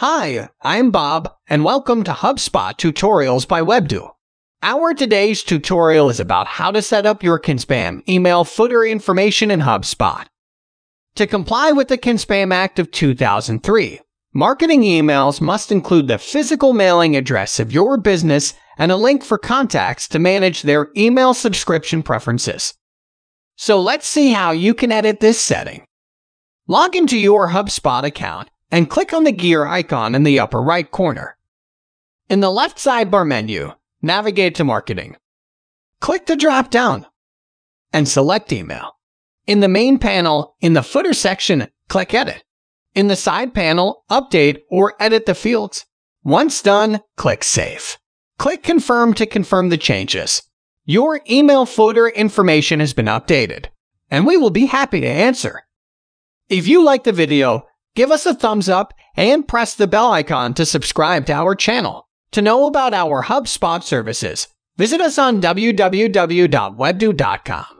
Hi, I'm Bob, and welcome to HubSpot Tutorials by webdew. Our today's tutorial is about how to set up your CAN-SPAM email footer information in HubSpot. To comply with the CAN-SPAM Act of 2003, marketing emails must include the physical mailing address of your business and a link for contacts to manage their email subscription preferences. So let's see how you can edit this setting. Log into your HubSpot account and click on the gear icon in the upper right corner. In the left sidebar menu, navigate to Marketing. Click the drop-down and select Email. In the main panel, in the footer section, click Edit. In the side panel, update or edit the fields. Once done, click Save. Click Confirm to confirm the changes. Your email footer information has been updated, and we will be happy to answer. If you like the video, give us a thumbs up and press the bell icon to subscribe to our channel. To know about our HubSpot services, visit us on www.webdew.com.